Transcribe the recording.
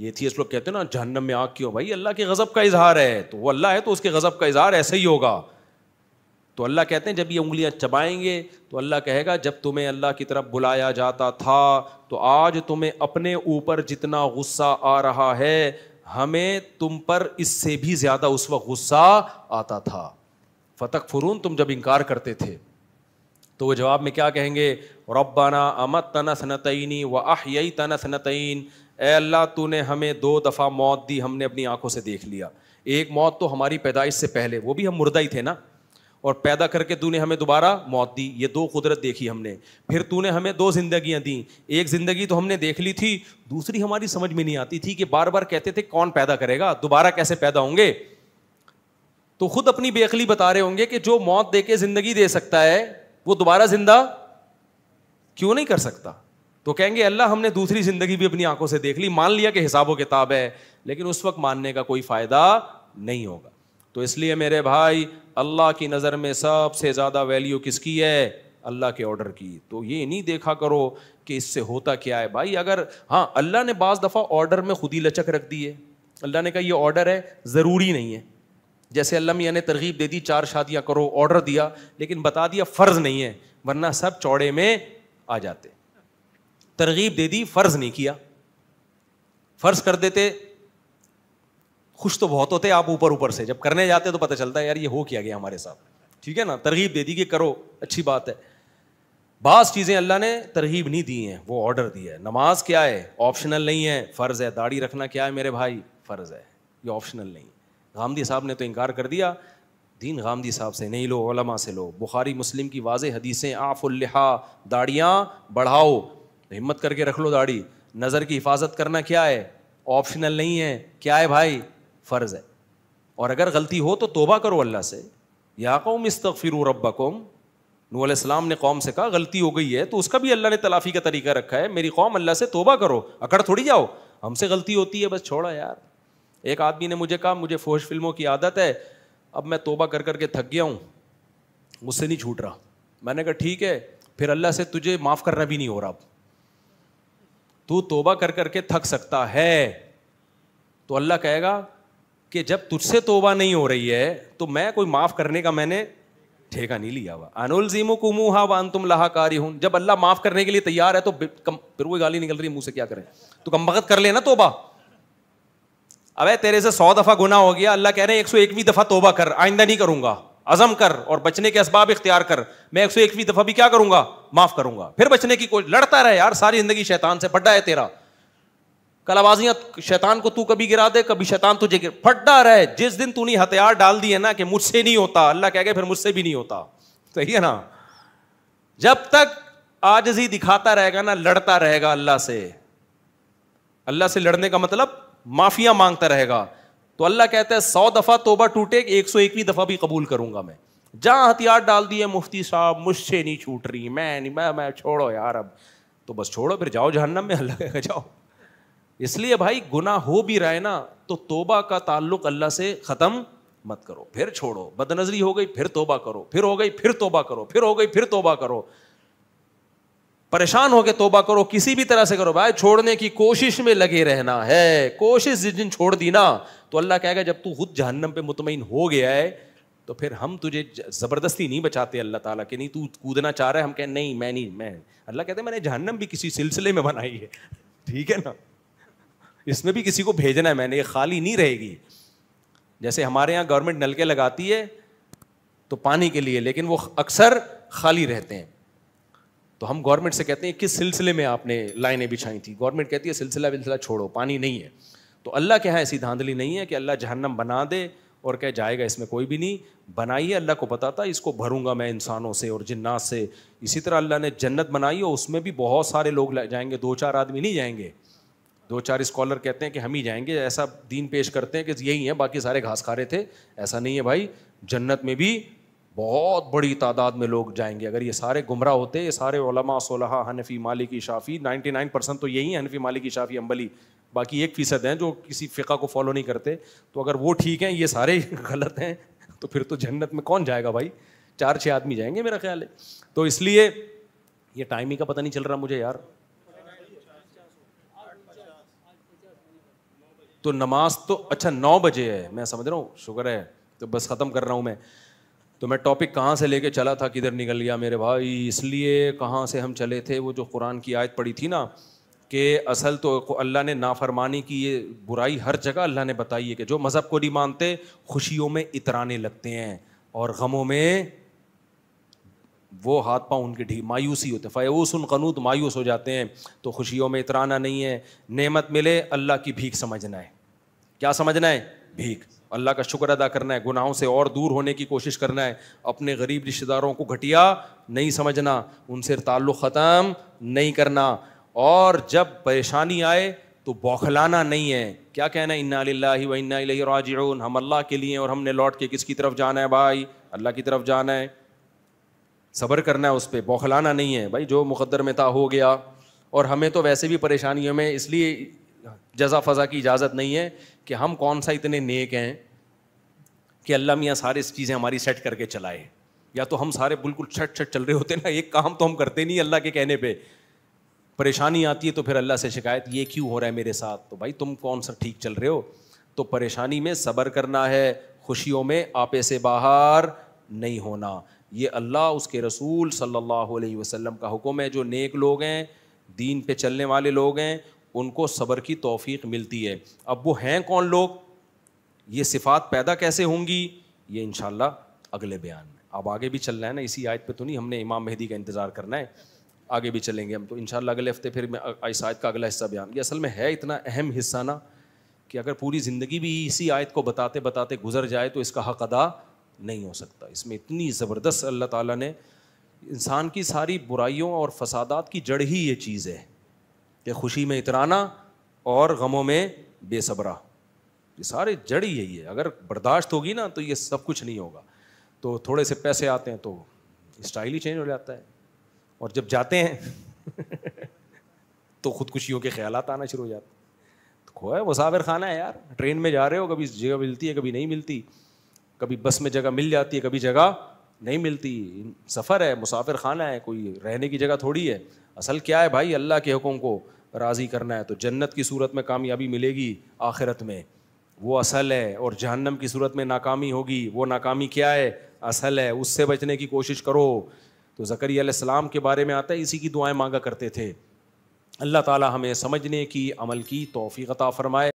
ये एथियस्ट लोग कहते हैं ना, जहन्नम में आग क्यों भाई, अल्लाह के गज़ब का इजहार है, तो वो अल्लाह है तो उसके गज़ब का इजहार ऐसे ही होगा। तो अल्लाह कहते हैं जब ये उंगलियां चबाएंगे तो अल्लाह कहेगा जब तुम्हें अल्लाह की तरफ बुलाया जाता था तो आज तुम्हें अपने ऊपर जितना गुस्सा आ रहा है हमें तुम पर इससे भी ज़्यादा उस वक्त गुस्सा आता था। फतकफुरून, तुम जब इनकार करते थे तो वो जवाब में क्या कहेंगे, रब्बाना अमतना सनतैनी व अहयैतना सनतैन, ए अल्लाह तूने हमें दो दफ़ा मौत दी, हमने अपनी आंखों से देख लिया, एक मौत तो हमारी पैदाइश से पहले, वो भी हम मुर्दा ही थे ना, और पैदा करके तूने हमें दोबारा मौत दी, ये दो कुदरत देखी हमने, फिर तूने हमें दो जिंदगियां दी, एक ज़िंदगी तो हमने देख ली थी, दूसरी हमारी समझ में नहीं आती थी कि बार बार कहते थे कौन पैदा करेगा, दोबारा कैसे पैदा होंगे, तो खुद अपनी बेअकली बता रहे होंगे कि जो मौत दे के ज़िंदगी दे सकता है वो दोबारा जिंदा क्यों नहीं कर सकता। तो कहेंगे अल्लाह हमने दूसरी ज़िंदगी भी अपनी आंखों से देख ली, मान लिया कि हिसाब व किताब है, लेकिन उस वक्त मानने का कोई फ़ायदा नहीं होगा। तो इसलिए मेरे भाई अल्लाह की नज़र में सबसे ज़्यादा वैल्यू किसकी है, अल्लाह के ऑर्डर की। तो ये नहीं देखा करो कि इससे होता क्या है भाई, अगर हाँ अल्लाह ने बाज़ दफ़ा ऑर्डर में खुद ही लचक रख दी है, अल्लाह ने कहा ये ऑर्डर है, ज़रूरी नहीं है, जैसे अल्लाह मियाँ ने तरगीब दे दी 4 शादियाँ करो, ऑर्डर दिया लेकिन बता दिया फ़र्ज़ नहीं है, वरना सब चौड़े में आ जाते, तरगीब दे दी फ़र्ज़ नहीं किया, फ़र्ज़ कर देते खुश तो बहुत होते आप, ऊपर ऊपर से जब करने जाते तो पता चलता है यार ये हो क्या गया हमारे साथ, ठीक है ना, तरगीब दे दी कि करो अच्छी बात है, बास चीज़ें अल्लाह ने तरगीब नहीं दी हैं, वो ऑर्डर दिया है। नमाज क्या है, ऑप्शनल नहीं है, फ़र्ज़ है। दाढ़ी रखना क्या है मेरे भाई, फ़र्ज़ है, ये ऑप्शनल नहीं है। गामदी साहब ने तो इनकार कर दिया, दीन गामदी साहब से नहीं लो, उलमा से लो। बुखारी मुस्लिम की वाज़ेह हदीसें, आफ़ुल्लिहा दाढ़ियाँ बढ़ाओ, हिम्मत करके रख लो दाढ़ी। नज़र की हिफाजत करना क्या है, ऑप्शनल नहीं है, क्या है भाई, फ़र्ज़ है। और अगर गलती हो तो तौबा करो अल्लाह से, या कौम इस्तग़फ़िरू रब्बकुम, नूह अलैहिस्सलाम ने कौम से कहा गलती हो गई है तो उसका भी अल्लाह ने तलाफ़ी का तरीका रखा है, मेरी कौम अल्लाह से तौबा करो, अकड़ थोड़ी जाओ, हमसे गलती होती है बस छोड़ा यार। एक आदमी ने मुझे कहा मुझे फ़ोश फिल्मों की आदत है, अब मैं तौबा कर करके थक गया हूँ, मुझसे नहीं छूट रहा। मैंने कहा ठीक है, फिर अल्लाह से तुझे माफ़ करना भी नहीं हो रहा, अब तू तौबा कर करके थक सकता है, तो अल्लाह कहेगा कि जब तुझसे तौबा नहीं हो रही है तो मैं कोई माफ़ करने का मैंने ठेका नहीं लिया हुआ। अनुलज़िमुकुमुहा व अंतुम लहा कारिहून, जब अल्लाह माफ़ करने के लिए तैयार है तो फिर वो गाली निकल रही है मुँह से, क्या करें, तो कमबख्त कर लेना तौबा। अबे तेरे से 100 दफ़ा गुनाह हो गया, अल्लाह कह रहे हैं 101वीं दफ़ा तौबा कर, आइंदा नहीं करूँगा, अज़म कर और बचने के असबाब इख्तियार कर, मैं 101वीं दफ़ा भी क्या करूंगा, माफ़ करूंगा। फिर बचने की कोशिश, लड़ता रहे यार सारी ज़िंदगी शैतान से, फड्डा है तेरा, कलाबाजियाँ शैतान को तू कभी गिरा दे, कभी शैतान तुझे गिरा, फड्डा रहे। जिस दिन तूने हथियार डाल दिए ना कि मुझसे नहीं होता, अल्लाह कह गया फिर मुझसे भी नहीं होता, सही है ना। जब तक आजजी दिखाता रहेगा ना, लड़ता रहेगा अल्लाह से, अल्लाह से लड़ने का मतलब माफ़िया मांगता रहेगा, तो अल्लाह कहता है 100 दफ़ा तौबा टूटे 101वीं दफ़ा भी कबूल करूंगा मैं। जहां हथियार डाल दिए मुफ्ती साहब मुझसे नहीं छूट रही, मैं छोड़ो यार, अब तो बस छोड़ो, फिर जाओ जहन्नम में, अल्लाह कहेगा जाओ। इसलिए भाई गुनाह हो भी रहा है ना तो तौबा का ताल्लुक अल्लाह से ख़त्म मत करो, फिर छोड़ो, बदनजरी हो गई फिर तौबा करो, फिर हो गई फिर तौबा करो, फिर हो गई फिर तौबा करो, परेशान होकर तौबा करो, किसी भी तरह से करो भाई, छोड़ने की कोशिश में लगे रहना है। कोशिश जिस दिन छोड़ दी ना तो अल्लाह कहेगा जब तू खुद जहन्नम पे मुतमईन हो गया है तो फिर हम तुझे ज़बरदस्ती नहीं बचाते अल्लाह ताला कि नहीं तू कूदना चाह रहा है, हम कहें नहीं मैं, अल्लाह कहते हैं मैंने जहन्नम भी किसी सिलसिले में बनाई है, ठीक है ना, इसमें भी किसी को भेजना है मैंने, ये खाली नहीं रहेगी। जैसे हमारे यहाँ गवर्नमेंट नलके लगाती है तो पानी के लिए, लेकिन वो अक्सर खाली रहते हैं, तो हम गवर्नमेंट से कहते हैं किस सिलसिले में आपने लाइनें बिछाई थी, गवर्नमेंट कहती है सिलसिला छोड़ो, पानी नहीं है। तो अल्लाह के यहाँ ऐसी धांधली नहीं है कि अल्लाह जहन्नम बना दे और कह जाएगा इसमें कोई भी नहीं, बनाई है, अल्लाह को पता था इसको भरूंगा मैं इंसानों से और जिन्नात से। इसी तरह अल्लाह ने जन्नत बनाई और उसमें भी बहुत सारे लोग जाएंगे, 2-4 आदमी नहीं जाएंगे, 2-4 स्कॉलर कहते हैं कि हम ही जाएंगे, ऐसा दीन पेश करते हैं कि यही है, बाकी सारे घास खा रहे थे, ऐसा नहीं है भाई, जन्नत में भी बहुत बड़ी तादाद में लोग जाएंगे। अगर ये सारे गुमराह होते, ये सारे उलमा सोलहा हनफी मालिकी शाफ़ी, 99% तो यही है, हनफी मालिकी शाफ़ी अम्बली, बाकी 1% हैं जो किसी फ़िक़ा को फॉलो नहीं करते, तो अगर वो ठीक हैं ये सारे गलत हैं तो फिर तो जन्नत में कौन जाएगा भाई, 4-6 आदमी जाएंगे मेरा ख्याल है। तो इसलिए ये टाइम ही का पता नहीं चल रहा मुझे यार, तो नमाज तो अच्छा 9 बजे है, मैं समझ रहा हूँ, शुक्र है, तो बस ख़त्म कर रहा हूँ मैं। तो मैं टॉपिक कहाँ से लेके चला था, किधर निकल गया मेरे भाई, इसलिए कहाँ से हम चले थे, वो जो कुरान की आयत पड़ी थी ना कि असल तो अल्लाह ने नाफरमानी की ये बुराई हर जगह अल्लाह ने बताई है कि जो मज़हब को नहीं मानते खुशियों में इतराने लगते हैं और गमों में वो हाथ पाँव उनके ढीले, मायूसी होते, फ़ायूसुन क़नूत, मायूस हो जाते हैं। तो खुशियों में इतराना नहीं है, नेमत मिले अल्लाह की भीख समझना है। क्या समझना है? भीख। अल्लाह का शुक्र अदा करना है, गुनाहों से और दूर होने की कोशिश करना है, अपने गरीब रिश्तेदारों को घटिया नहीं समझना, उनसे ताल्लुक़ ख़त्म नहीं करना, और जब परेशानी आए तो बौखलाना नहीं है। क्या कहना है? इन्ना लिल्लाहि व इन्ना इलैहि राजिऊन, हम अल्लाह के लिए और हमने लौट के किसकी तरफ जाना है भाई? अल्लाह की तरफ जाना है, सब्र करना है उस पर, बौखलाना नहीं है भाई, जो मुक़द्दर में था हो गया। और हमें तो वैसे भी परेशानियों में इसलिए जज़ा फ़ज़ा की इजाज़त नहीं है कि हम कौन सा इतने नेक हैं कि अल्लाह मियाँ सारी चीज़ें हमारी सेट करके चलाए, या तो हम सारे बिल्कुल छट छट चल रहे होते ना, एक काम तो हम करते नहीं अल्लाह के कहने पे। परेशानी आती है तो फिर अल्लाह से शिकायत, ये क्यों हो रहा है मेरे साथ, तो भाई तुम कौन सा ठीक चल रहे हो। तो परेशानी में सब्र करना है, खुशियों में आपे से बाहर नहीं होना, ये अल्लाह उसके रसूल सल्लल्लाहु अलैहि वसल्लम का हुक्म है। जो नेक लोग हैं, दीन पे चलने वाले लोग हैं, उनको सब्र की तौफीक मिलती है। अब वो हैं कौन लोग, ये सिफ़ात पैदा कैसे होंगी, ये इंशाल्लाह अगले बयान में। अब आगे भी चलना है ना, इसी आयत पे तो नहीं, हमने इमाम मेहदी का इंतज़ार करना है, आगे भी चलेंगे हम तो इंशाल्लाह। अगले हफ्ते फिर मैं इस आयत का अगला हिस्सा बयान, ये असल में है इतना अहम हिस्सा ना कि अगर पूरी ज़िंदगी भी इसी आयत को बताते बताते गुजर जाए तो इसका हक़ अदा नहीं हो सकता। इसमें इतनी ज़बरदस्त अल्लाह ताला ने इंसान की सारी बुराइयों और फसादात की जड़ ही ये चीज़ है कि खुशी में इतराना और गमों में बेसब्रा, ये सारे जड़ ही यही है। अगर बर्दाश्त होगी ना तो ये सब कुछ नहीं होगा। तो थोड़े से पैसे आते हैं तो स्टाइल ही चेंज हो जाता है, और जब जाते हैं तो खुदकुशियों के ख्यालात आना शुरू हो जाते हैं। तो खोया मुसाफिर खाना है यार, ट्रेन में जा रहे हो, कभी जगह मिलती है कभी नहीं मिलती, कभी बस में जगह मिल जाती है कभी जगह नहीं मिलती, सफ़र है, मुसाफिर खाना है, कोई रहने की जगह थोड़ी है। असल क्या है भाई, अल्लाह के हुक्म को राज़ी करना है तो जन्नत की सूरत में कामयाबी मिलेगी आखिरत में, वो असल है, और जहन्नम की सूरत में नाकामी होगी, वो नाकामी क्या है, असल है, उससे बचने की कोशिश करो। तो ज़करिया अलैहिस्सलाम के बारे में आता है, इसी की दुआएं मांगा करते थे। अल्लाह ताला हमें समझने की, अमल की तौफीक अता फरमाए।